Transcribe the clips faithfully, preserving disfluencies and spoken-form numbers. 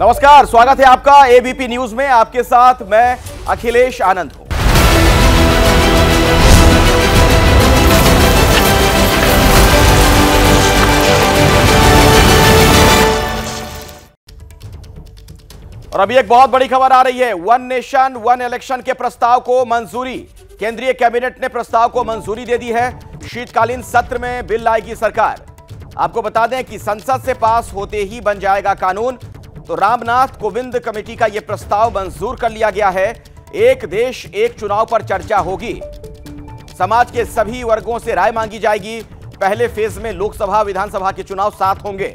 नमस्कार, स्वागत है आपका एबीपी न्यूज में। आपके साथ मैं अखिलेश आनंद हूं। और अभी एक बहुत बड़ी खबर आ रही है। वन नेशन वन इलेक्शन के प्रस्ताव को मंजूरी, केंद्रीय कैबिनेट ने प्रस्ताव को मंजूरी दे दी है। शीतकालीन सत्र में बिल लाएगी सरकार। आपको बता दें कि संसद से पास होते ही बन जाएगा कानून। तो रामनाथ कोविंद कमेटी का यह प्रस्ताव मंजूर कर लिया गया है। एक देश एक चुनाव पर चर्चा होगी, समाज के सभी वर्गों से राय मांगी जाएगी। पहले फेज में लोकसभा विधानसभा के चुनाव साथ होंगे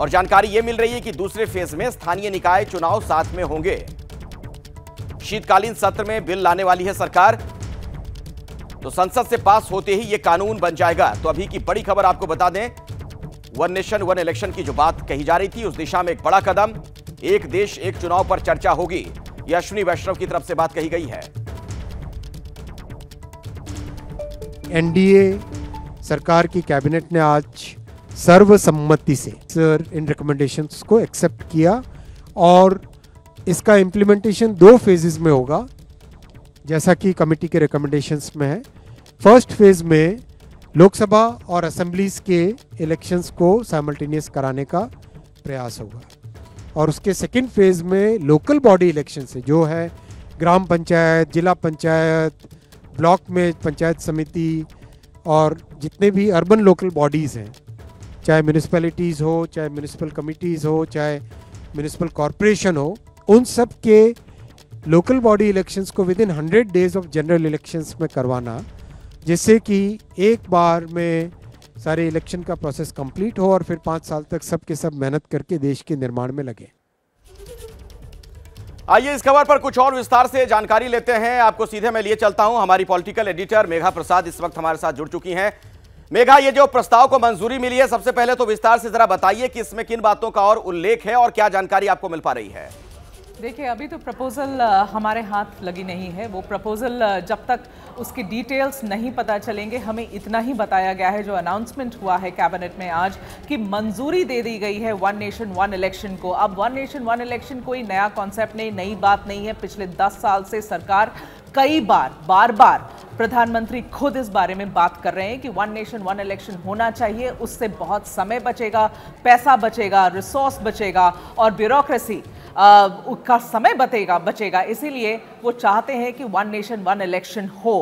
और जानकारी यह मिल रही है कि दूसरे फेज में स्थानीय निकाय चुनाव साथ में होंगे। शीतकालीन सत्र में बिल लाने वाली है सरकार, तो संसद से पास होते ही यह कानून बन जाएगा। तो अभी की बड़ी खबर आपको बता दें, वन नेशन वन इलेक्शन की जो बात कही जा रही थी उस दिशा में एक बड़ा कदम। एक देश एक चुनाव पर चर्चा होगी, यह अश्विनी वैष्णव की तरफ से बात कही गई है। एनडीए सरकार की कैबिनेट ने आज सर्वसम्मति से सर इन रिकमेंडेशंस को एक्सेप्ट किया और इसका इम्प्लीमेंटेशन दो फेजेस में होगा, जैसा कि कमेटी के रिकमेंडेशंस में है। फर्स्ट फेज में लोकसभा और असेंबलीज के इलेक्शंस को साइमल्टेनियस कराने का प्रयास होगा और उसके सेकंड फेज में लोकल बॉडी इलेक्शन से जो है ग्राम पंचायत, जिला पंचायत, ब्लॉक में पंचायत समिति और जितने भी अर्बन लोकल बॉडीज़ हैं, चाहे म्यूनिसपैलिटीज़ हो, चाहे म्यूनिसिपल कमिटीज़ हो, चाहे म्यूनिसिपल कॉरपोरेशन हो, उन सब के लोकल बॉडी इलेक्शंस को within hundred days of general elections में करवाना, जिससे कि एक बार में सारे इलेक्शन का प्रोसेस कंप्लीट हो और फिर पांच साल तक सब के सब मेहनत करके देश के निर्माण में लगे। आइए इस खबर पर कुछ और विस्तार से जानकारी लेते हैं। आपको सीधे मैं लिए चलता हूं, हमारी पॉलिटिकल एडिटर मेघा प्रसाद इस वक्त हमारे साथ जुड़ चुकी हैं। मेघा, ये जो प्रस्ताव को मंजूरी मिली है, सबसे पहले तो विस्तार से जरा बताइए कि इसमें किन बातों का और उल्लेख है और क्या जानकारी आपको मिल पा रही है। देखिए, अभी तो प्रपोज़ल हमारे हाथ लगी नहीं है। वो प्रपोज़ल जब तक उसकी डिटेल्स नहीं पता चलेंगे, हमें इतना ही बताया गया है जो अनाउंसमेंट हुआ है कैबिनेट में आज, कि मंजूरी दे दी गई है वन नेशन वन इलेक्शन को। अब वन नेशन वन इलेक्शन कोई नया कॉन्सेप्ट नहीं, नई बात नहीं है। पिछले दस साल से सरकार कई बार बार बार प्रधानमंत्री खुद इस बारे में बात कर रहे हैं कि वन नेशन वन इलेक्शन होना चाहिए, उससे बहुत समय बचेगा, पैसा बचेगा, रिसोर्स बचेगा और ब्यूरोक्रेसी का समय बचेगा बचेगा इसीलिए वो चाहते हैं कि वन नेशन वन इलेक्शन हो।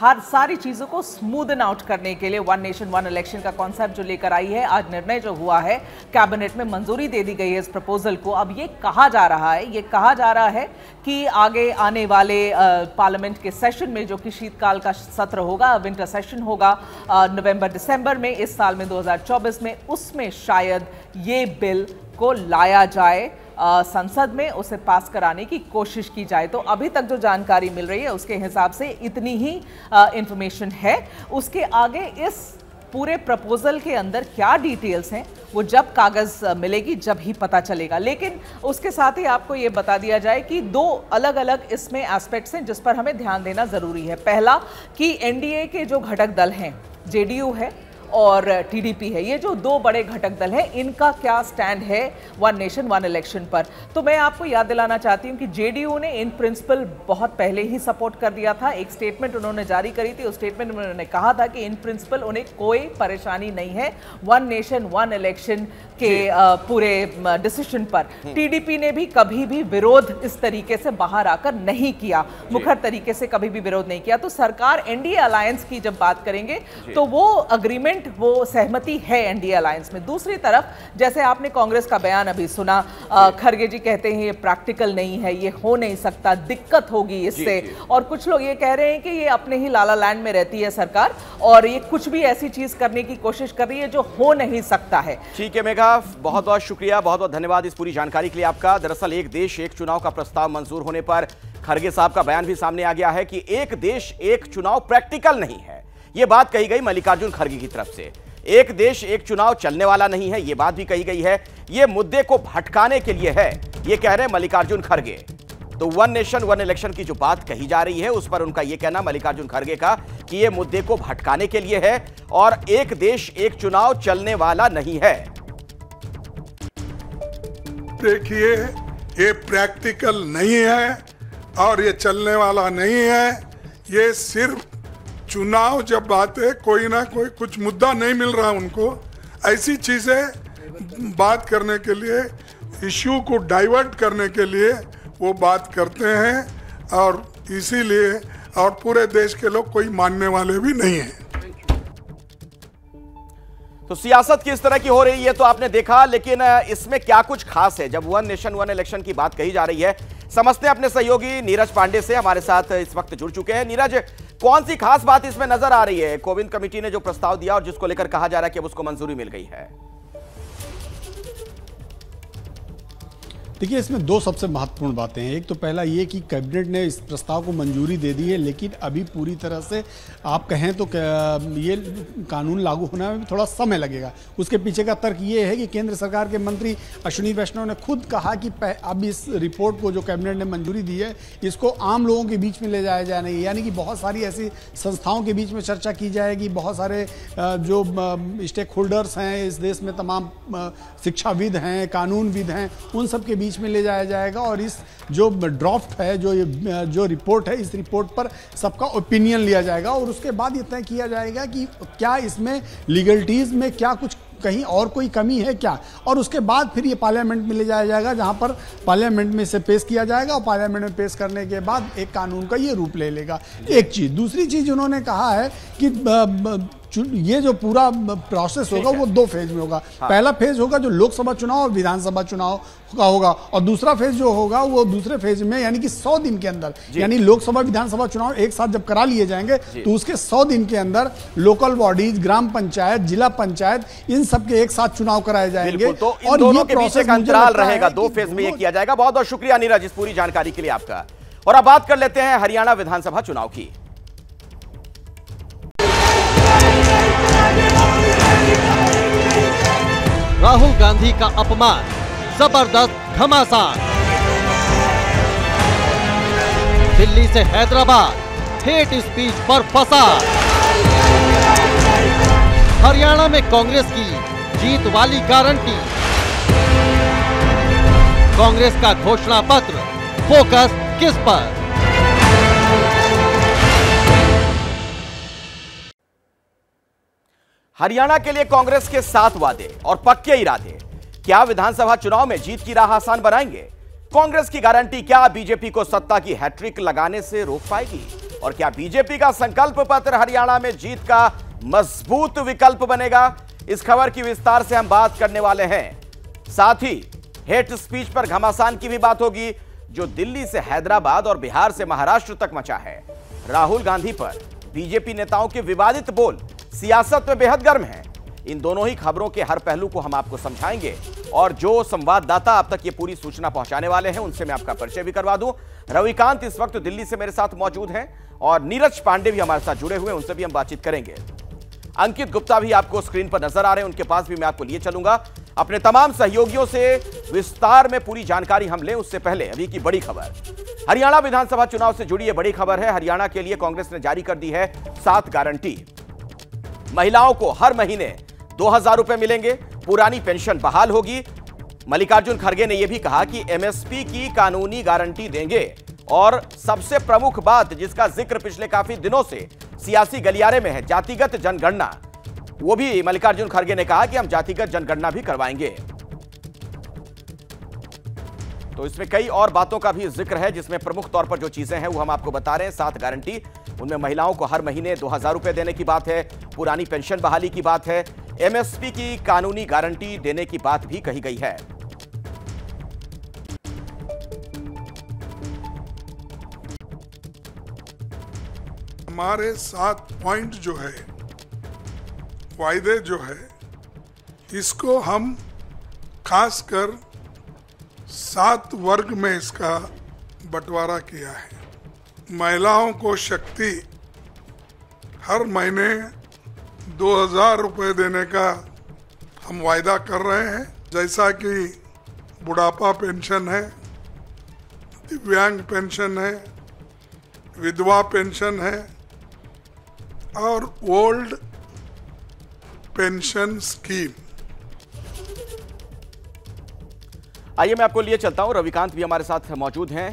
हर सारी चीज़ों को स्मूदन आउट करने के लिए वन नेशन वन इलेक्शन का कॉन्सेप्ट जो लेकर आई है, आज निर्णय जो हुआ है कैबिनेट में, मंजूरी दे दी गई है इस प्रपोजल को। अब ये कहा जा रहा है ये कहा जा रहा है कि आगे आने वाले पार्लियामेंट के सेशन में, जो कि शीतकाल का सत्र होगा, विंटर सेशन होगा नवंबर दिसंबर में इस साल में दो हज़ार चौबीस में, उसमें शायद ये बिल को लाया जाए संसद में, उसे पास कराने की कोशिश की जाए। तो अभी तक जो जानकारी मिल रही है उसके हिसाब से इतनी ही इंफॉर्मेशन है। उसके आगे इस पूरे प्रपोजल के अंदर क्या डिटेल्स हैं वो जब कागज़ मिलेगी जब ही पता चलेगा। लेकिन उसके साथ ही आपको ये बता दिया जाए कि दो अलग अलग इसमें एस्पेक्ट्स हैं जिस पर हमें ध्यान देना ज़रूरी है। पहला कि एनडीए के जो घटक दल हैं, जेडीयू है और टीडीपी है, ये जो दो बड़े घटक दल हैं, इनका क्या स्टैंड है वन नेशन वन इलेक्शन पर। तो मैं आपको याद दिलाना चाहती हूँ कि जेडीयू ने इन प्रिंसिपल बहुत पहले ही सपोर्ट कर दिया था। एक स्टेटमेंट उन्होंने जारी करी थी, उस स्टेटमेंट में उन्होंने कहा था कि इन प्रिंसिपल उन्हें कोई परेशानी नहीं है वन नेशन वन इलेक्शन के पूरे डिसीजन पर। टीडीपी ने भी कभी भी विरोध इस तरीके से बाहर आकर नहीं किया, मुखर तरीके से कभी भी विरोध नहीं किया। तो सरकार एनडीए अलायंस की जब बात करेंगे तो वो अग्रीमेंट, वो सहमति है एनडीए अलायंस में। दूसरी तरफ जैसे आपने कांग्रेस का बयान अभी सुना, खड़गे जी कहते हैं ये प्रैक्टिकल नहीं है, ये हो नहीं सकता, दिक्कत होगी इससे। और कुछ लोग ये कह रहे हैं कि ये अपने ही लाला लैंड में रहती है सरकार और ये कुछ भी ऐसी चीज करने की कोशिश कर रही है जो हो नहीं सकता है। ठीक है मेघा, बहुत बहुत शुक्रिया, बहुत बहुत धन्यवाद इस पूरी जानकारी के लिए आपका। दरअसल एक देश एक चुनाव का प्रस्ताव मंजूर होने पर खड़गे साहब का बयान भी सामने आ गया है कि एक देश एक चुनाव प्रैक्टिकल नहीं है। यह बात कही गई मल्लिकार्जुन खड़गे की तरफ से। एक देश एक चुनाव चलने वाला नहीं है, यह बात भी कही गई है। यह मुद्दे को भटकाने के लिए है, यह कह रहे हैं मल्लिकार्जुन खड़गे। तो वन नेशन वन इलेक्शन की जो बात कही जा रही है उस पर उनका यह कहना, मल्लिकार्जुन खड़गे का, कि यह मुद्दे को भटकाने के लिए है और एक देश एक चुनाव चलने वाला नहीं है। देखिए ये प्रैक्टिकल नहीं है और ये चलने वाला नहीं है। ये सिर्फ चुनाव जब आते कोई ना कोई कुछ मुद्दा नहीं मिल रहा उनको, ऐसी चीज़ें बात करने के लिए, इश्यू को डाइवर्ट करने के लिए वो बात करते हैं और इसीलिए और पूरे देश के लोग कोई मानने वाले भी नहीं हैं। तो सियासत किस तरह की हो रही है तो आपने देखा, लेकिन इसमें क्या कुछ खास है जब वन नेशन वन इलेक्शन की बात कही जा रही है। समझते हैं अपने सहयोगी नीरज पांडे से, हमारे साथ इस वक्त जुड़ चुके हैं। नीरज, कौन सी खास बात इसमें नजर आ रही है? कोविंद कमेटी ने जो प्रस्ताव दिया और जिसको लेकर कहा जा रहा है कि अब उसको मंजूरी मिल गई है। देखिए, इसमें दो सबसे महत्वपूर्ण बातें हैं। एक तो पहला ये कि कैबिनेट ने इस प्रस्ताव को मंजूरी दे दी है, लेकिन अभी पूरी तरह से आप कहें तो ये कानून लागू होने में भी थोड़ा समय लगेगा। उसके पीछे का तर्क ये है कि केंद्र सरकार के मंत्री अश्विनी वैष्णव ने खुद कहा कि अब इस रिपोर्ट को जो कैबिनेट ने मंजूरी दी है इसको आम लोगों के बीच में ले जाया जाए नहीं, यानी कि बहुत सारी ऐसी संस्थाओं के बीच में चर्चा की जाएगी, बहुत सारे जो स्टेक होल्डर्स हैं इस देश में, तमाम शिक्षाविद हैं, कानूनविद हैं, उन सब के में ले जाया जाएगा। और इस जो ड्राफ्ट है, जो ये जो रिपोर्ट है, इस रिपोर्ट पर सबका ओपिनियन लिया जाएगा और उसके बाद ये तय किया जाएगा कि क्या इसमें लीगलिटीज में क्या कुछ कहीं और कोई कमी है क्या, और उसके बाद फिर ये पार्लियामेंट में ले जाया जाएगा जहां पर पार्लियामेंट में इसे पेश किया जाएगा और पार्लियामेंट में पेश करने के बाद एक कानून का ये रूप ले लेगा। एक चीज़। दूसरी चीज़ उन्होंने कहा है कि ये जो पूरा प्रोसेस होगा वो दो फेज में होगा। हाँ। पहला फेज होगा जो लोकसभा चुनाव और विधानसभा चुनाव का होगा और दूसरा फेज जो होगा वो दूसरे फेज में यानी कि सौ दिन के अंदर, यानी लोकसभा विधानसभा चुनाव एक साथ जब करा लिए जाएंगे तो उसके सौ दिन के अंदर लोकल बॉडीज, ग्राम पंचायत, जिला पंचायत, इन सबके एक साथ चुनाव कराए जाएंगे। तो इन और दोनों के बीच एक अंतराल रहेगा, दो फेज में ये किया जाएगा। बहुत बहुत शुक्रिया नीरज इस पूरी जानकारी के लिए आपका। और अब बात कर लेते हैं हरियाणा विधानसभा चुनाव की। राहुल गांधी का अपमान, जबरदस्त घमासान। दिल्ली से हैदराबाद, हेट स्पीच पर फसाद। हरियाणा में कांग्रेस की जीत वाली गारंटी। कांग्रेस का घोषणा पत्र, फोकस किस पर? हरियाणा के लिए कांग्रेस के सात वादे और पक्के इरादे क्या विधानसभा चुनाव में जीत की राह आसान बनाएंगे? कांग्रेस की गारंटी क्या बीजेपी को सत्ता की हैट्रिक लगाने से रोक पाएगी? और क्या बीजेपी का संकल्प पत्र हरियाणा में जीत का मजबूत विकल्प बनेगा? इस खबर की विस्तार से हम बात करने वाले हैं। साथ ही हेट स्पीच पर घमासान की भी बात होगी जो दिल्ली से हैदराबाद और बिहार से महाराष्ट्र तक मचा है। राहुल गांधी पर बीजेपी नेताओं के विवादित बोल सियासत में बेहद गर्म है। इन दोनों ही खबरों के हर पहलू को हम आपको समझाएंगे और जो संवाददाता आप तक ये पूरी सूचना पहुंचाने वाले हैं उनसे मैं आपका परिचय भी करवा दूं। रविकांत इस वक्त दिल्ली से मेरे साथ मौजूद हैं और नीरज पांडे भी हमारे साथ जुड़े हुए, उनसे भी हम बातचीत करेंगे। अंकित गुप्ता भी आपको स्क्रीन पर नजर आ रहे हैं, उनके पास भी मैं आपको लिए चलूंगा। अपने तमाम सहयोगियों से विस्तार में पूरी जानकारी हम लें उससे पहले अभी की बड़ी खबर, हरियाणा विधानसभा चुनाव से जुड़ी यह बड़ी खबर है। हरियाणा के लिए कांग्रेस ने जारी कर दी है सात गारंटी। महिलाओं को हर महीने दो हजार रुपए मिलेंगे, पुरानी पेंशन बहाल होगी। मल्लिकार्जुन खड़गे ने यह भी कहा कि एमएसपी की कानूनी गारंटी देंगे। और सबसे प्रमुख बात जिसका जिक्र पिछले काफी दिनों से सियासी गलियारे में है, जातिगत जनगणना। वो भी मल्लिकार्जुन खड़गे ने कहा कि हम जातिगत जनगणना भी करवाएंगे। तो इसमें कई और बातों का भी जिक्र है जिसमें प्रमुख तौर पर जो चीजें हैं वो हम आपको बता रहे हैं। सात गारंटी, उनमें महिलाओं को हर महीने दो हजार रुपए देने की बात है, पुरानी पेंशन बहाली की बात है, एमएसपी की कानूनी गारंटी देने की बात भी कही गई है। हमारे सात पॉइंट जो है, वायदे जो है, इसको हम खासकर सात वर्ग में इसका बंटवारा किया है। महिलाओं को शक्ति हर महीने दो हजार रुपये देने का हम वायदा कर रहे हैं, जैसा कि बुढ़ापा पेंशन है, दिव्यांग पेंशन है, विधवा पेंशन है और ओल्ड पेंशन स्कीम। आइए मैं आपको लिए चलता हूं, रविकांत भी हमारे साथ मौजूद हैं।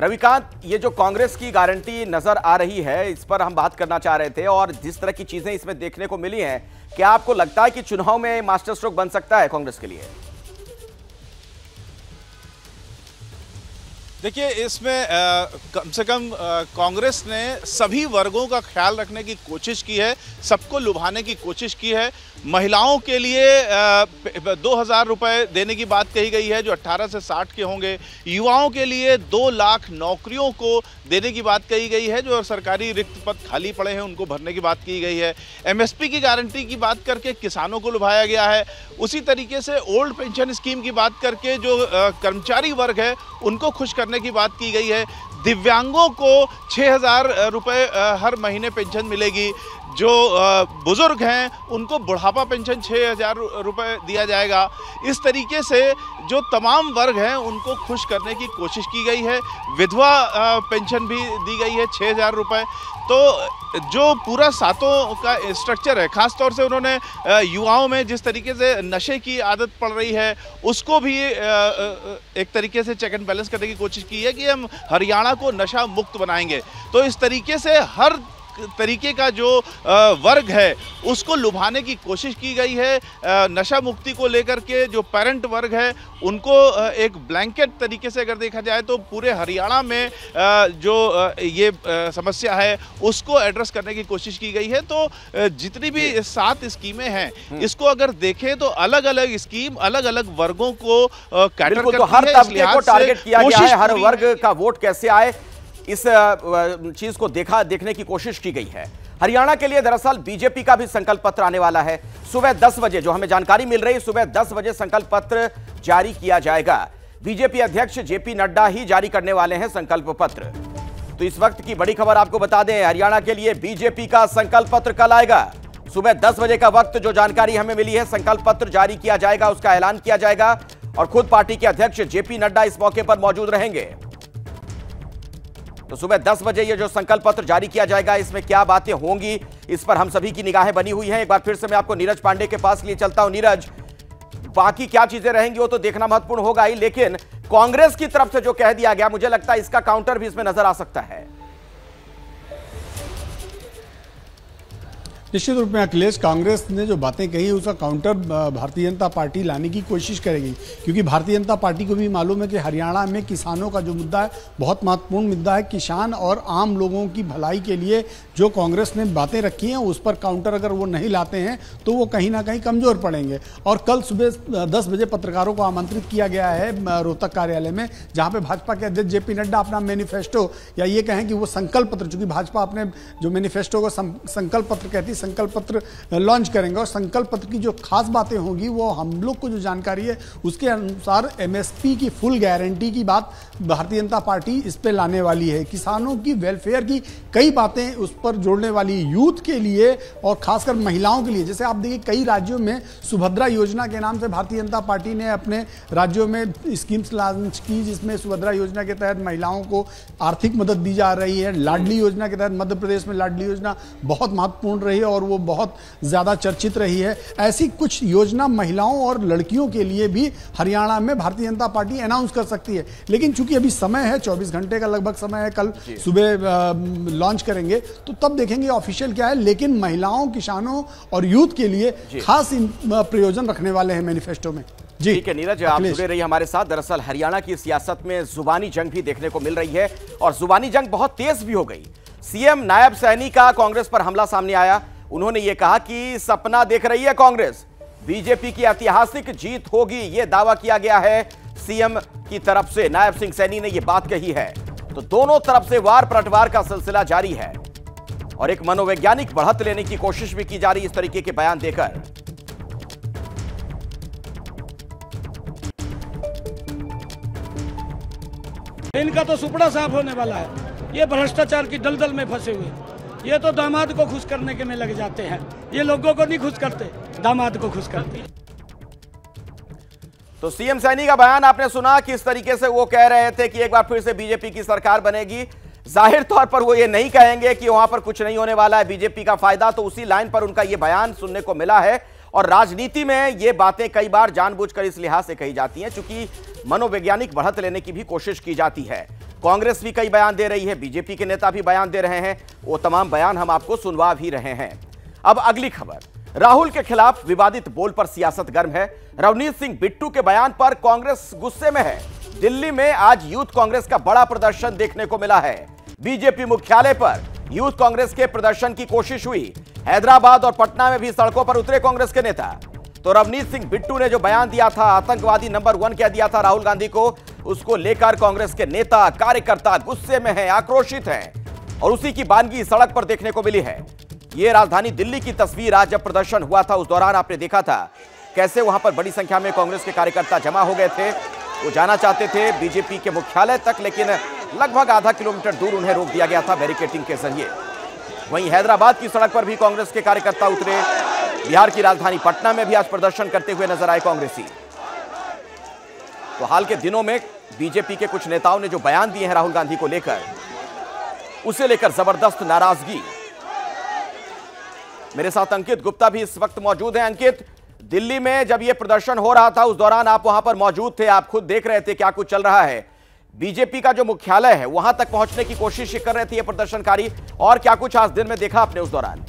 रविकांत, ये जो कांग्रेस की गारंटी नजर आ रही है इस पर हम बात करना चाह रहे थे और जिस तरह की चीजें इसमें देखने को मिली हैं, क्या आपको लगता है कि चुनाव में मास्टर स्ट्रोक बन सकता है कांग्रेस के लिए? देखिए, इसमें कम से कम कांग्रेस ने सभी वर्गों का ख्याल रखने की कोशिश की है, सबको लुभाने की कोशिश की है। महिलाओं के लिए दो हज़ार रुपये देने की बात कही गई है जो अट्ठारह से साठ के होंगे। युवाओं के लिए दो लाख नौकरियों को देने की बात कही गई है जो सरकारी रिक्त पद खाली पड़े हैं उनको भरने की बात की गई है। एमएसपी की गारंटी की बात करके किसानों को लुभाया गया है। उसी तरीके से ओल्ड पेंशन स्कीम की बात करके जो कर्मचारी वर्ग है उनको खुश करने की बात की गई है। दिव्यांगों को छः हज़ार रुपये हर महीने पेंशन मिलेगी। जो बुज़ुर्ग हैं उनको बुढ़ापा पेंशन छः हज़ार रुपये दिया जाएगा। इस तरीके से जो तमाम वर्ग हैं उनको खुश करने की कोशिश की गई है। विधवा पेंशन भी दी गई है छः हज़ार रुपये। तो जो पूरा सातों का स्ट्रक्चर है, ख़ासतौर से उन्होंने युवाओं में जिस तरीके से नशे की आदत पड़ रही है उसको भी एक तरीके से चेक एंड बैलेंस करने की कोशिश की है कि हम हरियाणा को नशा मुक्त बनाएंगे। तो इस तरीके से हर तरीके का जो वर्ग है उसको लुभाने की कोशिश की गई है। नशा मुक्ति को लेकर के जो पेरेंट वर्ग है उनको एक ब्लैंकेट तरीके से अगर देखा जाए तो पूरे हरियाणा में जो ये समस्या है उसको एड्रेस करने की कोशिश की गई है। तो जितनी भी सात स्कीमें हैं इसको अगर देखें तो अलग अलग स्कीम अलग अलग वर्गों को कैटर करती है। हर तबके को टारगेट किया गया है, हर वर्ग का वोट कैसे आए इस चीज को देखा देखने की कोशिश की गई है। हरियाणा के लिए दरअसल बीजेपी का भी संकल्प पत्र आने वाला है। सुबह दस बजे जो हमें जानकारी मिल रही है, सुबह दस बजे संकल्प पत्र जारी किया जाएगा। बीजेपी अध्यक्ष जेपी नड्डा ही जारी करने वाले हैं संकल्प पत्र। तो इस वक्त की बड़ी खबर आपको बता दें, हरियाणा के लिए बीजेपी का संकल्प पत्र कल आएगा। सुबह दस बजे का वक्त जो जानकारी हमें मिली है, संकल्प पत्र जारी किया जाएगा, उसका ऐलान किया जाएगा और खुद पार्टी के अध्यक्ष जेपी नड्डा इस मौके पर मौजूद रहेंगे। तो सुबह दस बजे ये जो संकल्प पत्र जारी किया जाएगा इसमें क्या बातें होंगी इस पर हम सभी की निगाहें बनी हुई हैं। एक बार फिर से मैं आपको नीरज पांडे के पास लिए चलता हूं। नीरज, बाकी क्या चीजें रहेंगी वो तो देखना महत्वपूर्ण होगा ही, लेकिन कांग्रेस की तरफ से जो कह दिया गया मुझे लगता है इसका काउंटर भी इसमें नजर आ सकता है। निश्चित रूप में अखिलेश, कांग्रेस ने जो बातें कही उसका काउंटर भारतीय जनता पार्टी लाने की कोशिश करेगी, क्योंकि भारतीय जनता पार्टी को भी मालूम है कि हरियाणा में किसानों का जो मुद्दा है बहुत महत्वपूर्ण मुद्दा है। किसान और आम लोगों की भलाई के लिए जो कांग्रेस ने बातें रखी हैं उस पर काउंटर अगर वो नहीं लाते हैं तो वो कहीं ना कहीं कमज़ोर पड़ेंगे। और कल सुबह दस बजे पत्रकारों को आमंत्रित किया गया है रोहतक कार्यालय में, जहाँ पर भाजपा के अध्यक्ष जे पी नड्डा अपना मैनिफेस्टो या ये कहें कि वो संकल्प पत्र, चूँकि भाजपा अपने जो मैनिफेस्टो को संकल्प पत्र कहती है, संकल्प पत्र लॉन्च करेंगे। और संकल्प पत्र की जो खास बातें होंगी वो हम लोग को जो जानकारी है उसके अनुसार एमएसपी की फुल गारंटी की बात भारतीय जनता पार्टी इस पे लाने वाली है। किसानों की वेलफेयर की कई बातें उस पर जोड़ने वाली, यूथ के लिए और खासकर महिलाओं के लिए। जैसे आप देखिए कई राज्यों में सुभद्रा योजना के नाम से भारतीय जनता पार्टी ने अपने राज्यों में स्कीम्स लॉन्च की, जिसमें सुभद्रा योजना के तहत महिलाओं को आर्थिक मदद दी जा रही है। लाडली योजना के तहत मध्य प्रदेश में लाडली योजना बहुत महत्वपूर्ण रही और वो बहुत ज्यादा चर्चित रही है। ऐसी कुछ योजना महिलाओं और लड़कियों के लिए भी हरियाणा में भारतीय जनता पार्टी अनाउंस कर सकती है, लेकिन चूंकि अभी समय है, चौबीस घंटे का लगभग समय है, कल सुबह लॉन्च करेंगे तो तब देखेंगे ऑफिशियल क्या है। लेकिन महिलाओं, किसानों और यूथ के लिए खास प्रयोजन रखने वाले हैं मैनिफेस्टो में। जी ठीक है नीरज, आप जुड़े रही हमारे साथ। दरअसल हरियाणा की सियासत में जुबानी जंग भी देखने को मिल रही है और जुबानी जंग बहुत तेज भी हो गई। सीएम नायब सैनी का कांग्रेस पर हमला सामने आया। उन्होंने ये कहा कि सपना देख रही है कांग्रेस, बीजेपी की ऐतिहासिक जीत होगी, ये दावा किया गया है सीएम की तरफ से। नायब सिंह सैनी ने ये बात कही है। तो दोनों तरफ से वार पलटवार का सिलसिला जारी है और एक मनोवैज्ञानिक बढ़त लेने की कोशिश भी की जा रही है इस तरीके के बयान देकर। इनका तो सुपड़ा साफ होने वाला है। ये भ्रष्टाचार की दलदल में फंसे हुए, ये तो दामाद को खुश करने के में लग जाते हैं। ये लोगों को नहीं खुश करते, दामाद को खुश करते। तो सीएम सैनी का बयान आपने सुना, किस तरीके से वो कह रहे थे कि एक बार फिर से बीजेपी की सरकार बनेगी। जाहिर तौर पर वो ये नहीं कहेंगे कि वहां पर कुछ नहीं होने वाला है, बीजेपी का फायदा। तो उसी लाइन पर उनका ये बयान सुनने को मिला है और राजनीति में ये बातें कई बार जानबूझकर इस लिहाज से कही जाती हैं चूंकि मनोवैज्ञानिक बढ़त लेने की भी कोशिश की जाती है। कांग्रेस भी कई बयान दे रही है, बीजेपी के नेता भी बयान दे रहे हैं, वो तमाम बयान हम आपको सुनवा भी रहे हैं। अब अगली खबर, राहुल के खिलाफ विवादित बोल पर सियासत गर्म है। रवनीत सिंह बिट्टू के बयान पर कांग्रेस गुस्से में है। दिल्ली में आज यूथ कांग्रेस का बड़ा प्रदर्शन देखने को मिला है। बीजेपी मुख्यालय पर यूथ कांग्रेस के प्रदर्शन की कोशिश हुई। हैदराबाद और पटना में भी सड़कों पर उतरे कांग्रेस के नेता। तो रवनीत सिंह बिट्टू ने जो बयान दिया था, आतंकवादी नंबर वन कह दिया था राहुल गांधी को, उसको लेकर कांग्रेस के नेता कार्यकर्ता गुस्से में हैं, आक्रोशित हैं और उसी की बानगी सड़क पर देखने को मिली है। ये राजधानी दिल्ली की तस्वीर, आज जब प्रदर्शन हुआ था उस दौरान आपने देखा था कैसे वहां पर बड़ी संख्या में कांग्रेस के कार्यकर्ता जमा हो गए थे। वो जाना चाहते थे बीजेपी के मुख्यालय तक, लेकिन लगभग आधा किलोमीटर दूर उन्हें रोक दिया गया था बैरिकेडिंग के जरिए। वहीं हैदराबाद की सड़क पर भी कांग्रेस के कार्यकर्ता उतरे। बिहार की राजधानी पटना में भी आज प्रदर्शन करते हुए नजर आए कांग्रेसी। तो हाल के दिनों में बीजेपी के कुछ नेताओं ने जो बयान दिए हैं राहुल गांधी को लेकर, उसे लेकर जबरदस्त नाराजगी। मेरे साथ अंकित गुप्ता भी इस वक्त मौजूद हैं। अंकित, दिल्ली में जब यह प्रदर्शन हो रहा था उस दौरान आप वहां पर मौजूद थे, आप खुद देख रहे थे क्या कुछ चल रहा है। बीजेपी का जो मुख्यालय है वहां तक पहुंचने की कोशिश कर रहे थे ये प्रदर्शनकारी, और क्या कुछ आज दिन में देखा आपने उस दौरान?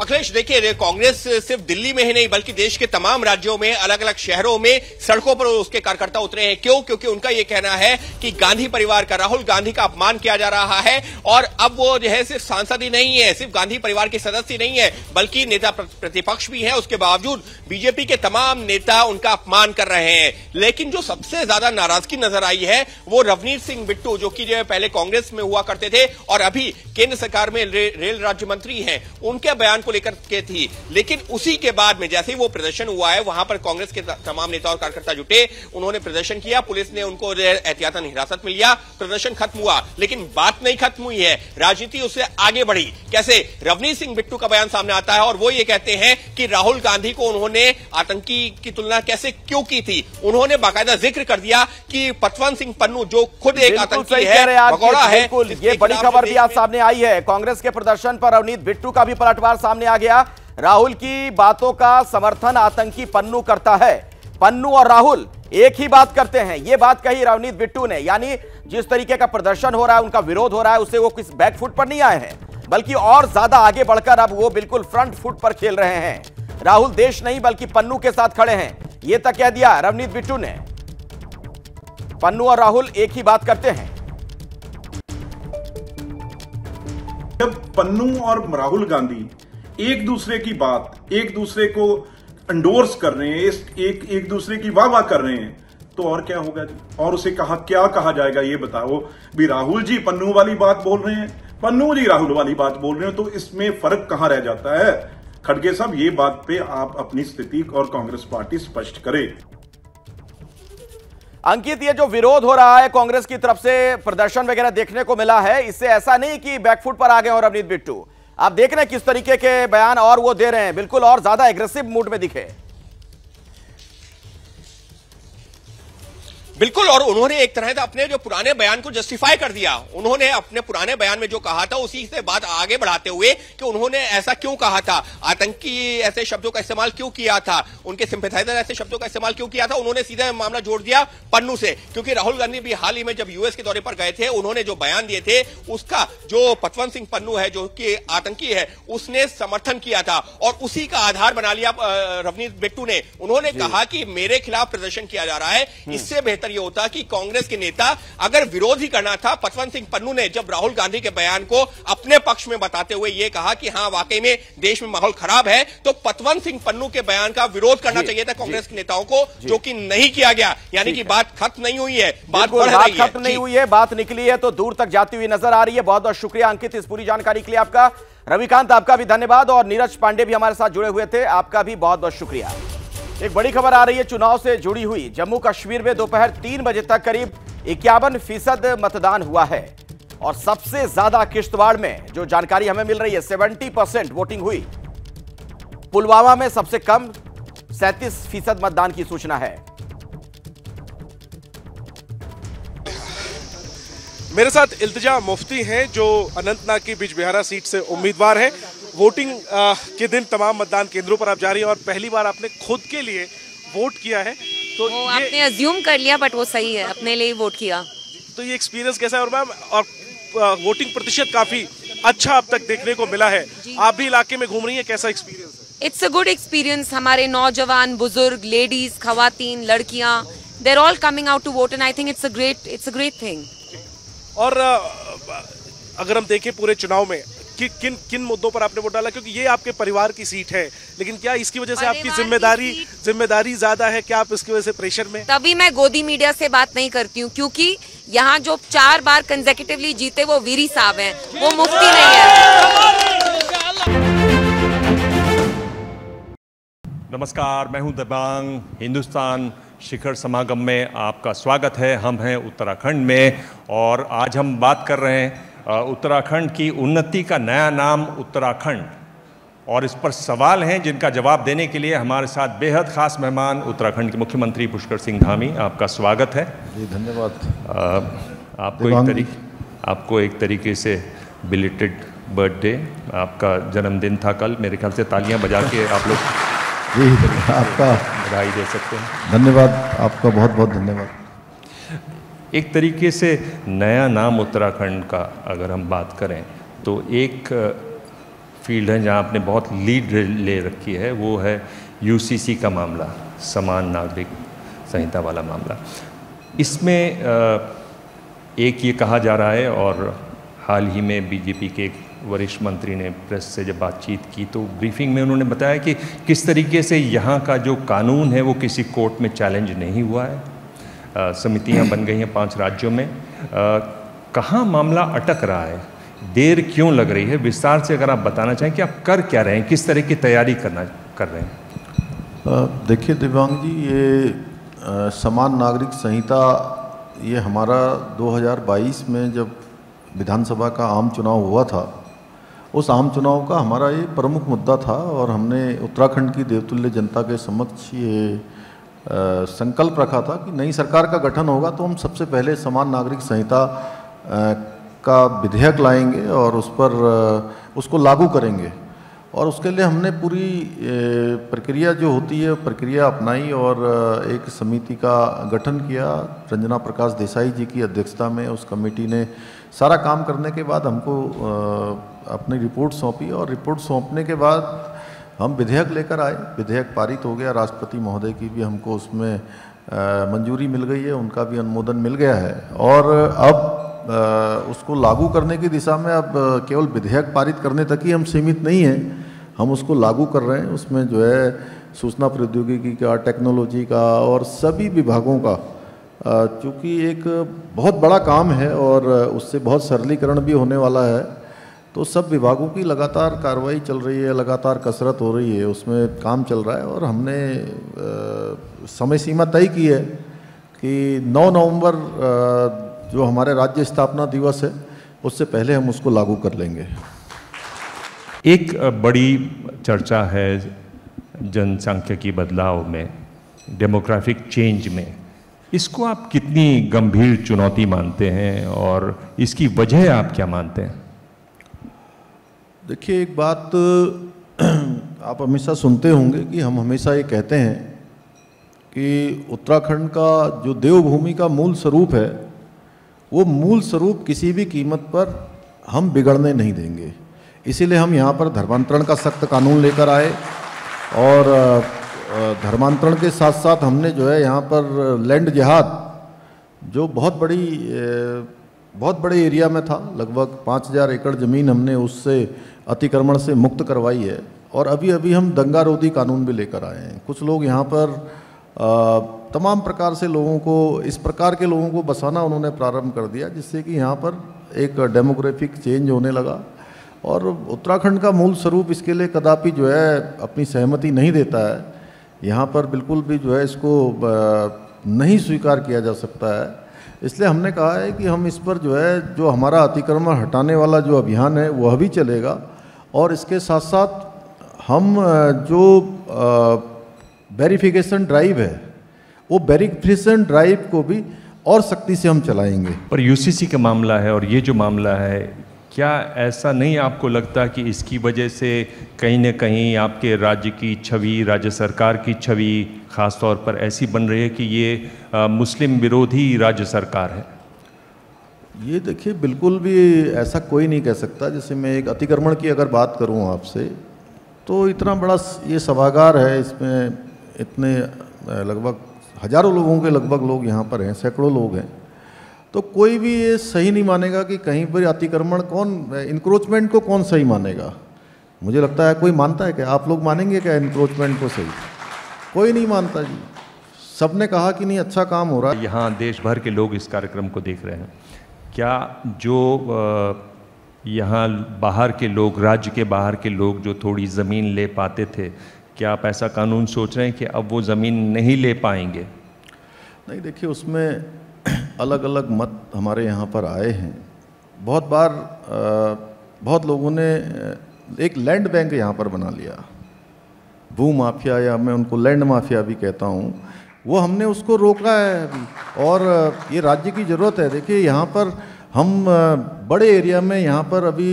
अखिलेश, देखिए कांग्रेस सिर्फ दिल्ली में ही नहीं बल्कि देश के तमाम राज्यों में, अलग अलग शहरों में सड़कों पर उसके कार्यकर्ता उतरे हैं। क्यों? क्योंकि उनका यह कहना है कि गांधी परिवार का, राहुल गांधी का अपमान किया जा रहा है और अब वो जो है सिर्फ सांसद ही नहीं है, सिर्फ गांधी परिवार के सदस्य नहीं है बल्कि नेता प्रतिपक्ष भी है। उसके बावजूद बीजेपी के तमाम नेता उनका अपमान कर रहे हैं। लेकिन जो सबसे ज्यादा नाराजगी नजर आई है वो रवनीत सिंह बिट्टू, जो कि जो है पहले कांग्रेस में हुआ करते थे और अभी केंद्र सरकार में रेल राज्य मंत्री है, उनके बयान लेकर के थी। लेकिन उसी के बाद में जैसे ही वो प्रदर्शन हुआ है वहां पर कांग्रेस के तमाम नेता और कार्यकर्ता जुटे, उन्होंने प्रदर्शन किया, पुलिस ने उनको एहतियातन हिरासत में लिया, प्रदर्शन खत्म हुआ। लेकिन बात नहीं खत्म हुई है, राजनीति उससे आगे बढ़ी। कैसे? रवनीत सिंह बिट्टू का बयान सामने आता है और वो ये कहते हैं कि राहुल गांधी को उन्होंने आतंकी की तुलना कैसे क्यों की थी। उन्होंने बाकायदा जिक्र कर दिया कि गुरपतवंत सिंह पन्नू जो खुद एक आतंकी है, भगोड़ा है। ये बड़ी खबर भी आज सामने आई है, कांग्रेस के प्रदर्शन पर रवनीत बिट्टू का भी पलटवार सामने आ गया। राहुल की बातों का समर्थन आतंकी पन्नू करता है, पन्नू और राहुल एक ही बात करते हैं, यह बात कही रवनीत बिट्टू ने। यानी जिस तरीके का प्रदर्शन हो रहा है, उनका विरोध हो रहा है, उसे वो किस बैक फुट पर नहीं आए हैं बल्कि और ज्यादा आगे बढ़कर अब वो बिल्कुल फ्रंट फुट पर खेल रहे हैं। राहुल देश नहीं बल्कि पन्नू के साथ खड़े हैं, यह तक कह दिया रवनीत बिट्टू ने। पन्नू और राहुल एक ही बात करते हैं। जब पन्नू और राहुल गांधी एक दूसरे की बात, एक दूसरे को एंडोर्स कर रहे हैं, एक एक दूसरे की वाह वाह कर रहे हैं, तो और क्या होगा जी? और उसे कहा क्या कहा जाएगा ये बताओ भी। राहुल जी पन्नू वाली बात बोल रहे हैं, पन्नू जी राहुल वाली बात बोल रहे हैं, तो इसमें फर्क कहां रह जाता है? खड़गे साहब, ये बात पे आप अपनी स्थिति और कांग्रेस पार्टी स्पष्ट करे। अंकित, ये जो विरोध हो रहा है कांग्रेस की तरफ से, प्रदर्शन वगैरह देखने को मिला है, इससे ऐसा नहीं कि बैकफुट पर आ गए और रवनीत बिट्टू, आप देख रहे हैं किस तरीके के बयान और वो दे रहे हैं, बिल्कुल और ज्यादा एग्रेसिव मूड में दिखे। बिल्कुल, और उन्होंने एक तरह से अपने जो पुराने बयान को जस्टिफाई कर दिया। उन्होंने अपने पुराने बयान में जो कहा था उसी से बात आगे बढ़ाते हुए कि उन्होंने ऐसा क्यों कहा था, आतंकी ऐसे शब्दों का इस्तेमाल क्यों किया था, उनके सिंपथाइजर ऐसे शब्दों का इस्तेमाल क्यों किया था। उन्होंने सीधा मामला जोड़ दिया पन्नू से, क्योंकि राहुल गांधी भी हाल ही में जब यूएस के दौरे पर गए थे उन्होंने जो बयान दिए थे उसका जो गुरपतवंत सिंह पन्नू है जो कि आतंकी है, उसने समर्थन किया था और उसी का आधार बना लिया रवनीत बिट्टू ने। उन्होंने कहा कि मेरे खिलाफ प्रदर्शन किया जा रहा है, इससे बेहतर ये होता कि कांग्रेस के नेता अगर विरोध ही करना था। गुरपतवंत सिंह पन्नू ने जब राहुल गांधी के बयान को अपने पक्ष में बताते हुए यह कहा कि हां वाकई में देश में माहौल खराब है, तो गुरपतवंत सिंह पन्नू के बयान का विरोध करना चाहिए था कांग्रेस के नेताओं को, जो कि नहीं किया गया। यानी कि बात खत्म नहीं हुई है, बात खत्म नहीं हुई है, बात निकली है तो दूर तक जाती हुई नजर आ रही है। बहुत बहुत शुक्रिया अंकित इस पूरी जानकारी के लिए आपका। रविकांत, आपका भी धन्यवाद, और नीरज पांडे भी हमारे साथ जुड़े हुए थे, आपका भी बहुत बहुत शुक्रिया। एक बड़ी खबर आ रही है चुनाव से जुड़ी हुई। जम्मू कश्मीर में दोपहर तीन बजे तक करीब इक्यावन फीसद मतदान हुआ है और सबसे ज्यादा किश्तवाड़ में, जो जानकारी हमें मिल रही है, सत्तर परसेंट वोटिंग हुई। पुलवामा में सबसे कम सैंतीस फीसद मतदान की सूचना है। मेरे साथ इल्तिजा मुफ्ती हैं जो अनंतनाग की बिजबिहारा सीट से उम्मीदवार हैं। वोटिंग के दिन तमाम मतदान केंद्रों पर आप जा रही हैं और पहली बार आपने खुद के लिए वोट किया है, तो वो ये... आपने अज्यूम कर लिया बट वो सही है, अपने लिए वोट किया, तो ये एक्सपीरियंस कैसा है? और मैम और वोटिंग प्रतिशत काफी अच्छा अब तक देखने को मिला है, आप भी इलाके में घूम रही है, कैसा experience? It's a good experience. हमारे नौजवान, बुजुर्ग, लेडीज, खवातीन, लड़कियाँ, देर all coming out to vote and I think it's a great it's a great thing. और अगर हम देखें पूरे चुनाव में कि किन किन मुद्दों पर आपने वोट डाला, क्योंकि ये आपके परिवार की सीट है, लेकिन क्या इसकी वजह से आपकी जिम्मेदारी जिम्मेदारी ज्यादा है? क्या आप इसकी वजह से प्रेशर में? तभी मैं गोदी मीडिया से बात नहीं करती हूँ, क्योंकि यहाँ जो चार बार कंसेक्यूटिवली जीते वो वीरी साहब हैं, वो मुफ्ती नहीं है। नमस्कार, मैं हूं दिबांग। हिंदुस्तान शिखर समागम में आपका स्वागत है। हम हैं उत्तराखंड में और आज हम बात कर रहे हैं उत्तराखंड की उन्नति का नया नाम उत्तराखंड, और इस पर सवाल हैं जिनका जवाब देने के लिए हमारे साथ बेहद ख़ास मेहमान उत्तराखंड के मुख्यमंत्री पुष्कर सिंह धामी, आपका स्वागत है। जी धन्यवाद। आपको एक तरीके आपको एक तरीके से बिलेटेड बर्थडे, आपका जन्मदिन था कल, मेरे ख्याल से तालियाँ बजा के आप लोग जी आपका बधाई दे सकते हैं। धन्यवाद आपका, बहुत बहुत धन्यवाद। एक तरीके से नया नाम उत्तराखंड का अगर हम बात करें तो एक फील्ड है जहां आपने बहुत लीड ले रखी है, वो है यूसीसी का मामला, समान नागरिक संहिता वाला मामला। इसमें एक ये कहा जा रहा है, और हाल ही में बीजेपी के वरिष्ठ मंत्री ने प्रेस से जब बातचीत की तो ब्रीफिंग में उन्होंने बताया कि किस तरीके से यहाँ का जो कानून है वो किसी कोर्ट में चैलेंज नहीं हुआ है। समितियाँ बन गई हैं पांच राज्यों में। कहाँ मामला अटक रहा है, देर क्यों लग रही है? विस्तार से अगर आप बताना चाहें कि आप कर क्या रहे हैं, किस तरह की तैयारी करना कर रहे हैं? देखिए दिव्यांग जी, ये आ, समान नागरिक संहिता ये हमारा दो हज़ार बाईस में जब विधानसभा का आम चुनाव हुआ था, उस आम चुनाव का हमारा ये प्रमुख मुद्दा था और हमने उत्तराखंड की देवतुल्य जनता के समक्ष ये आ, संकल्प रखा था कि नई सरकार का गठन होगा तो हम सबसे पहले समान नागरिक संहिता का विधेयक लाएंगे और उस पर आ, उसको लागू करेंगे, और उसके लिए हमने पूरी प्रक्रिया जो होती है प्रक्रिया अपनाई और एक समिति का गठन किया। रंजना प्रकाश देसाई जी की अध्यक्षता में उस कमेटी ने सारा काम करने के बाद हमको अपनी रिपोर्ट सौंपी, और रिपोर्ट सौंपने के बाद हम विधेयक लेकर आए, विधेयक पारित हो गया, राष्ट्रपति महोदय की भी हमको उसमें मंजूरी मिल गई है, उनका भी अनुमोदन मिल गया है, और अब उसको लागू करने की दिशा में अब केवल विधेयक पारित करने तक ही हम सीमित नहीं हैं, हम उसको लागू कर रहे हैं। उसमें जो है सूचना प्रौद्योगिकी का, टेक्नोलॉजी का और सभी विभागों का, चूँकि एक बहुत बड़ा काम है और उससे बहुत सरलीकरण भी होने वाला है, तो सब विभागों की लगातार कार्रवाई चल रही है, लगातार कसरत हो रही है, उसमें काम चल रहा है। और हमने समय सीमा तय की है कि नौ नवंबर जो हमारे राज्य स्थापना दिवस है उससे पहले हम उसको लागू कर लेंगे। एक बड़ी चर्चा है जनसांख्यिकी बदलाव में, डेमोग्राफिक चेंज में, इसको आप कितनी गंभीर चुनौती मानते हैं और इसकी वजह आप क्या मानते हैं? देखिए, एक बात आप हमेशा सुनते होंगे कि हम हमेशा ये कहते हैं कि उत्तराखंड का जो देवभूमि का मूल स्वरूप है वो मूल स्वरूप किसी भी कीमत पर हम बिगड़ने नहीं देंगे, इसीलिए हम यहाँ पर धर्मांतरण का सख्त कानून लेकर आए, और धर्मांतरण के साथ साथ हमने जो है यहाँ पर लैंड जिहाद जो बहुत बड़ी बहुत बड़े एरिया में था, लगभग पाँच हज़ार एकड़ ज़मीन हमने उससे अतिक्रमण से मुक्त करवाई है, और अभी अभी हम दंगा रोधी कानून भी लेकर आए हैं। कुछ लोग यहाँ पर आ, तमाम प्रकार से लोगों को, इस प्रकार के लोगों को बसाना उन्होंने प्रारंभ कर दिया, जिससे कि यहाँ पर एक डेमोग्राफिक चेंज होने लगा, और उत्तराखंड का मूल स्वरूप इसके लिए कदापि जो है अपनी सहमति नहीं देता है। यहाँ पर बिल्कुल भी जो है इसको नहीं स्वीकार किया जा सकता है, इसलिए हमने कहा है कि हम इस पर जो है जो हमारा अतिक्रमण हटाने वाला जो अभियान है वह भी चलेगा, और इसके साथ साथ हम जो वेरिफिकेशन ड्राइव है वो वेरिफिकेशन ड्राइव को भी और सख्ती से हम चलाएंगे। पर यूसीसी का मामला है और ये जो मामला है क्या ऐसा नहीं आपको लगता कि इसकी वजह से कहीं ना कहीं आपके राज्य की छवि, राज्य सरकार की छवि ख़ास तौर पर ऐसी बन रही है कि ये आ, मुस्लिम विरोधी राज्य सरकार है? ये देखिए, बिल्कुल भी ऐसा कोई नहीं कह सकता। जैसे मैं एक अतिक्रमण की अगर बात करूं आपसे, तो इतना बड़ा ये सभागार है, इसमें इतने लगभग हज़ारों लोगों के लगभग लोग यहाँ पर हैं, सैकड़ों लोग हैं, तो कोई भी ये सही नहीं मानेगा कि कहीं पर अतिक्रमण, कौन इनक्रोचमेंट को कौन सही मानेगा? मुझे लगता है कोई मानता है क्या? आप लोग मानेंगे क्या इनक्रोचमेंट को सही? कोई नहीं मानता जी। सब ने कहा कि नहीं, अच्छा काम हो रहा है। यहाँ देश भर के लोग इस कार्यक्रम को देख रहे हैं। क्या जो यहाँ बाहर के लोग, राज्य के बाहर के लोग जो थोड़ी ज़मीन ले पाते थे, क्या आप ऐसा कानून सोच रहे हैं कि अब वो ज़मीन नहीं ले पाएंगे? नहीं, देखिए उसमें अलग अलग मत हमारे यहाँ पर आए हैं। बहुत बार बहुत लोगों ने एक लैंड बैंक यहाँ पर बना लिया, भू माफिया, या मैं उनको लैंड माफिया भी कहता हूँ, वो हमने उसको रोका है अभी। और ये राज्य की ज़रूरत है। देखिए यहाँ पर हम बड़े एरिया में, यहाँ पर अभी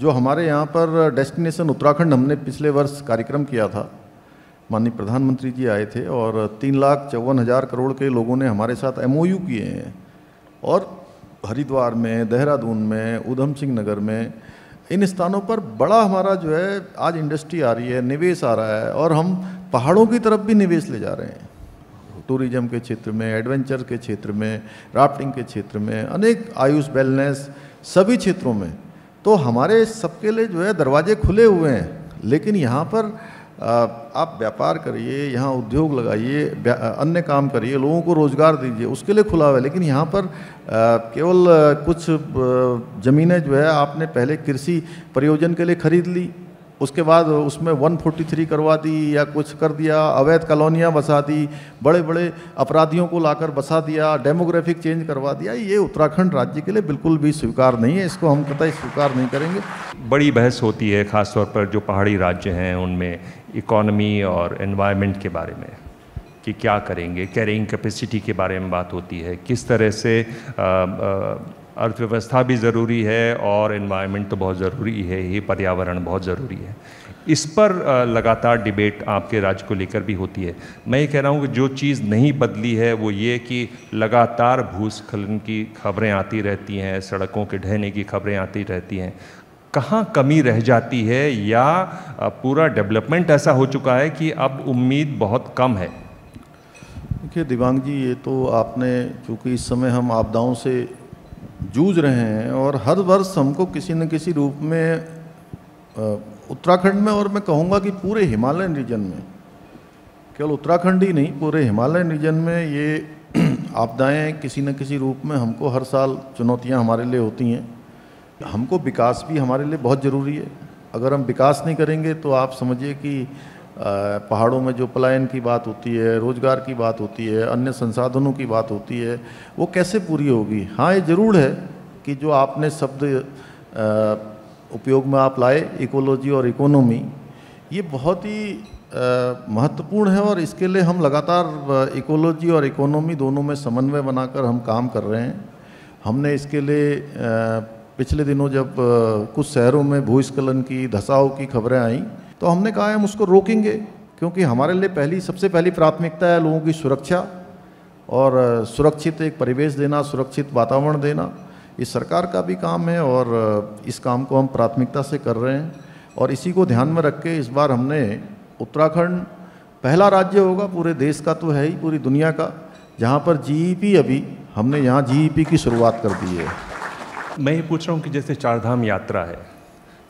जो हमारे यहाँ पर डेस्टिनेशन उत्तराखंड, हमने पिछले वर्ष कार्यक्रम किया था, माननीय प्रधानमंत्री जी आए थे और तीन लाख चौवन हज़ार करोड़ के लोगों ने हमारे साथ एमओयू किए हैं। और हरिद्वार में, देहरादून में, ऊधम सिंह नगर में, इन स्थानों पर बड़ा हमारा जो है आज इंडस्ट्री आ रही है, निवेश आ रहा है, और हम पहाड़ों की तरफ भी निवेश ले जा रहे हैं। टूरिज्म के क्षेत्र में, एडवेंचर के क्षेत्र में, राफ्टिंग के क्षेत्र में, अनेक आयुष, वेलनेस, सभी क्षेत्रों में, तो हमारे सबके लिए जो है दरवाजे खुले हुए हैं। लेकिन यहाँ पर आप व्यापार करिए, यहाँ उद्योग लगाइए, अन्य काम करिए, लोगों को रोज़गार दीजिए, उसके लिए खुला हुआ है। लेकिन यहाँ पर केवल कुछ ज़मीनें जो है आपने पहले कृषि प्रयोजन के लिए खरीद ली, उसके बाद उसमें एक सौ तैंतालीस करवा दी या कुछ कर दिया, अवैध कॉलोनियाँ बसा दी, बड़े बड़े अपराधियों को लाकर बसा दिया, डेमोग्राफिक चेंज करवा दिया। ये उत्तराखंड राज्य के लिए बिल्कुल भी स्वीकार नहीं है, इसको हम कतई स्वीकार नहीं करेंगे। बड़ी बहस होती है ख़ासतौर पर जो पहाड़ी राज्य हैं उनमें इकोनॉमी और एनवायरनमेंट के बारे में कि क्या करेंगे, कैरिंग कैपेसिटी के बारे में बात होती है, किस तरह से आ, आ, अर्थव्यवस्था भी ज़रूरी है और एनवायरनमेंट तो बहुत ज़रूरी है ही, पर्यावरण बहुत ज़रूरी है। इस पर लगातार डिबेट आपके राज्य को लेकर भी होती है। मैं ये कह रहा हूँ कि जो चीज़ नहीं बदली है वो ये कि लगातार भूस्खलन की खबरें आती रहती हैं, सड़कों के ढहने की खबरें आती रहती हैं, कहाँ कमी रह जाती है या पूरा डेवलपमेंट ऐसा हो चुका है कि अब उम्मीद बहुत कम है? देखिए दिवांग जी, ये तो आपने, चूँकि इस समय हम आपदाओं से जूझ रहे हैं और हर वर्ष हमको किसी न किसी रूप में उत्तराखंड में, और मैं कहूँगा कि पूरे हिमालयन रीजन में, केवल उत्तराखंड ही नहीं, पूरे हिमालयन रीजन में ये आपदाएं किसी न किसी रूप में हमको हर साल चुनौतियां हमारे लिए होती हैं। हमको विकास भी हमारे लिए बहुत ज़रूरी है। अगर हम विकास नहीं करेंगे तो आप समझिए कि पहाड़ों में जो पलायन की बात होती है, रोज़गार की बात होती है, अन्य संसाधनों की बात होती है, वो कैसे पूरी होगी? हाँ, ये ज़रूर है कि जो आपने शब्द उपयोग में आप लाए, इकोलॉजी और इकोनॉमी, ये बहुत ही महत्वपूर्ण है और इसके लिए हम लगातार इकोलॉजी और इकोनॉमी दोनों में समन्वय बनाकर हम काम कर रहे हैं। हमने इसके लिए पिछले दिनों जब कुछ शहरों में भूस्खलन की, धसाव की खबरें आईं, तो हमने कहा हम उसको रोकेंगे, क्योंकि हमारे लिए पहली, सबसे पहली प्राथमिकता है लोगों की सुरक्षा और सुरक्षित एक परिवेश देना, सुरक्षित वातावरण देना। ये सरकार का भी काम है और इस काम को हम प्राथमिकता से कर रहे हैं। और इसी को ध्यान में रख के इस बार हमने, उत्तराखंड पहला राज्य होगा, पूरे देश का तो है ही, पूरी दुनिया का, जहाँ पर जी ई पी, अभी हमने यहाँ जी ई पी की शुरुआत कर दी है। मैं ये पूछ रहा हूँ कि जैसे चारधाम यात्रा है,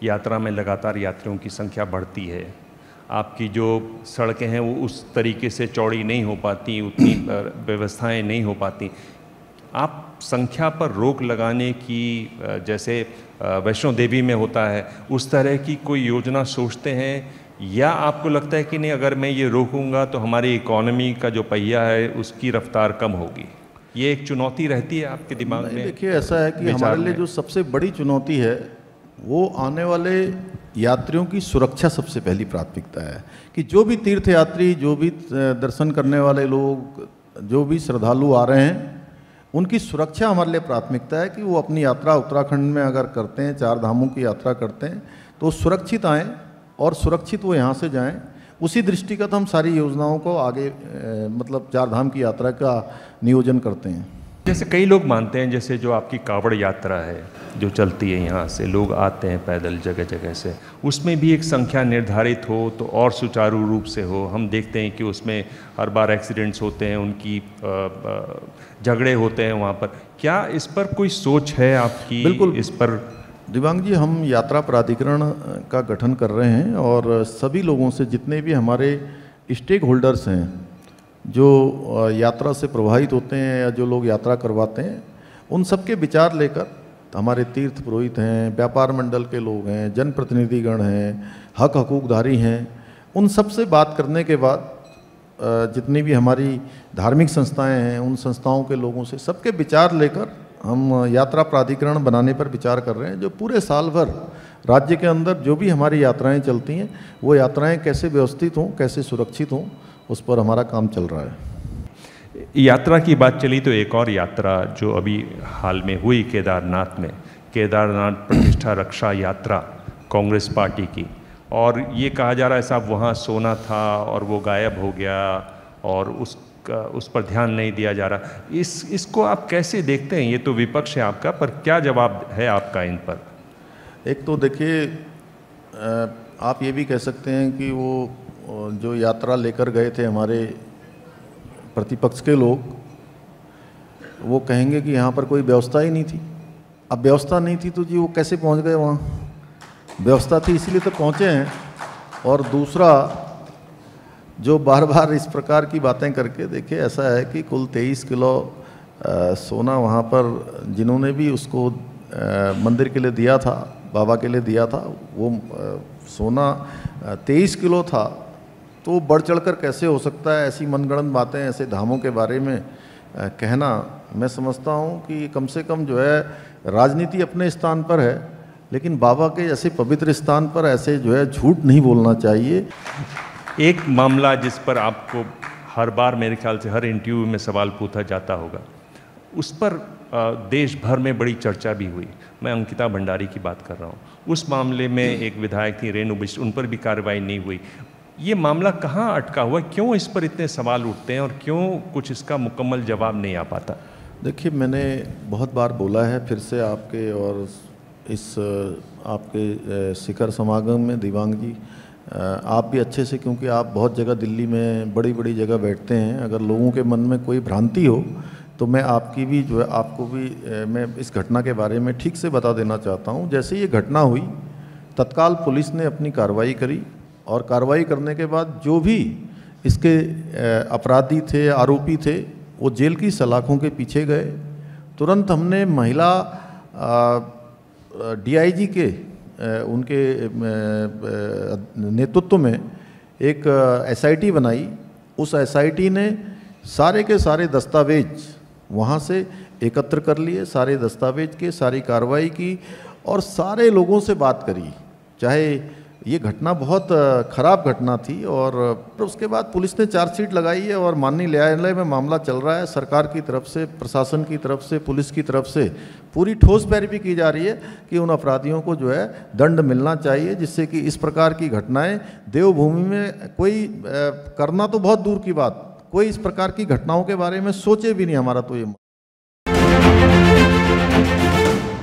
यात्रा में लगातार यात्रियों की संख्या बढ़ती है, आपकी जो सड़कें हैं वो उस तरीके से चौड़ी नहीं हो पाती, उतनी व्यवस्थाएं नहीं हो पाती, आप संख्या पर रोक लगाने की, जैसे वैष्णो देवी में होता है, उस तरह की कोई योजना सोचते हैं, या आपको लगता है कि नहीं, अगर मैं ये रोकूंगा तो हमारी इकोनॉमी का जो पहिया है उसकी रफ्तार कम होगी? ये एक चुनौती रहती है आपके दिमाग में? देखिए ऐसा है कि हमारे लिए जो सबसे बड़ी चुनौती है वो आने वाले यात्रियों की सुरक्षा सबसे पहली प्राथमिकता है, कि जो भी तीर्थ यात्री, जो भी दर्शन करने वाले लोग, जो भी श्रद्धालु आ रहे हैं, उनकी सुरक्षा हमारे लिए प्राथमिकता है कि वो अपनी यात्रा उत्तराखंड में अगर करते हैं, चार धामों की यात्रा करते हैं, तो सुरक्षित आएँ और सुरक्षित वो यहाँ से जाएँ। उसी दृष्टिगत हम सारी योजनाओं को आगे ए, मतलब चार धाम की यात्रा का नियोजन करते हैं। जैसे कई लोग मानते हैं, जैसे जो आपकी कावड़ यात्रा है जो चलती है, यहाँ से लोग आते हैं पैदल जगह जगह से, उसमें भी एक संख्या निर्धारित हो तो और सुचारू रूप से हो। हम देखते हैं कि उसमें हर बार एक्सीडेंट्स होते हैं, उनकी झगड़े होते हैं वहाँ पर। क्या इस पर कोई सोच है आपकी? बिल्कुल, इस पर दिव्यांग जी हम यात्रा प्राधिकरण का गठन कर रहे हैं और सभी लोगों से, जितने भी हमारे स्टेक होल्डर्स हैं जो यात्रा से प्रभावित होते हैं या जो लोग यात्रा करवाते हैं, उन सब के विचार लेकर, हमारे तीर्थ पुरोहित हैं, व्यापार मंडल के लोग हैं, जनप्रतिनिधिगण हैं, हक हकूकधारी हैं, उन सब से बात करने के बाद जितनी भी हमारी धार्मिक संस्थाएं हैं उन संस्थाओं के लोगों से, सबके विचार लेकर हम यात्रा प्राधिकरण बनाने पर विचार कर रहे हैं, जो पूरे साल भर राज्य के अंदर जो भी हमारी यात्राएं चलती हैं वो यात्राएं कैसे व्यवस्थित हों, कैसे सुरक्षित हों, उस पर हमारा काम चल रहा है। यात्रा की बात चली तो एक और यात्रा जो अभी हाल में हुई केदारनाथ में, केदारनाथ प्रतिष्ठा रक्षा यात्रा कांग्रेस पार्टी की, और ये कहा जा रहा है साहब वहाँ सोना था और वो गायब हो गया और उस उस पर ध्यान नहीं दिया जा रहा। इस इसको आप कैसे देखते हैं? ये तो विपक्ष है आपका, पर क्या जवाब है आपका इन पर? एक तो देखिए, आप ये भी कह सकते हैं कि वो जो यात्रा लेकर गए थे हमारे प्रतिपक्ष के लोग, वो कहेंगे कि यहाँ पर कोई व्यवस्था ही नहीं थी। अब व्यवस्था नहीं थी तो जी वो कैसे पहुँच गए वहाँ? व्यवस्था थी इसलिए तो पहुँचे हैं। और दूसरा, जो बार बार इस प्रकार की बातें करके, देखिए ऐसा है कि कुल तेईस किलो आ, सोना वहाँ पर जिन्होंने भी उसको आ, मंदिर के लिए दिया था, बाबा के लिए दिया था, वो आ, सोना आ, तेईस किलो था। तो बढ़ चढ़कर कैसे हो सकता है ऐसी मनगढ़ंत बातें ऐसे धामों के बारे में आ, कहना? मैं समझता हूँ कि कम से कम जो है राजनीति अपने स्थान पर है, लेकिन बाबा के ऐसे पवित्र स्थान पर ऐसे जो है झूठ नहीं बोलना चाहिए। एक मामला जिस पर आपको हर बार मेरे ख्याल से हर इंटरव्यू में सवाल पूछा जाता होगा, उस पर देश भर में बड़ी चर्चा भी हुई, मैं अंकिता भंडारी की बात कर रहा हूँ। उस मामले में एक विधायक थी रेणु बिष्ट, उन पर भी कार्रवाई नहीं हुई। ये मामला कहाँ अटका हुआ? क्यों इस पर इतने सवाल उठते हैं और क्यों कुछ इसका मुकम्मल जवाब नहीं आ पाता? देखिए, मैंने बहुत बार बोला है, फिर से आपके और इस आपके शिखर समागम में दिव्यांग जी, आप भी अच्छे से, क्योंकि आप बहुत जगह दिल्ली में बड़ी बड़ी जगह बैठते हैं, अगर लोगों के मन में कोई भ्रांति हो तो मैं आपकी भी जो है, आपको भी मैं इस घटना के बारे में ठीक से बता देना चाहता हूं। जैसे ये घटना हुई, तत्काल पुलिस ने अपनी कार्रवाई करी और कार्रवाई करने के बाद जो भी इसके अपराधी थे, आरोपी थे, वो जेल की सलाखों के पीछे गए। तुरंत हमने महिला डी आई जी के उनके नेतृत्व में एक एसआईटी बनाई। उस एसआईटी ने सारे के सारे दस्तावेज वहाँ से एकत्र कर लिए, सारे दस्तावेज के, सारी कार्रवाई की और सारे लोगों से बात करी। चाहे ये घटना बहुत ख़राब घटना थी, और उसके बाद पुलिस ने चार्जशीट लगाई है और माननीय न्यायालय में मामला चल रहा है। सरकार की तरफ से, प्रशासन की तरफ से, पुलिस की तरफ से पूरी ठोस पैरवी की जा रही है कि उन अपराधियों को जो है दंड मिलना चाहिए, जिससे कि इस प्रकार की घटनाएं देवभूमि में कोई करना तो बहुत दूर की बात, कोई इस प्रकार की घटनाओं के बारे में सोचे भी नहीं। हमारा तो ये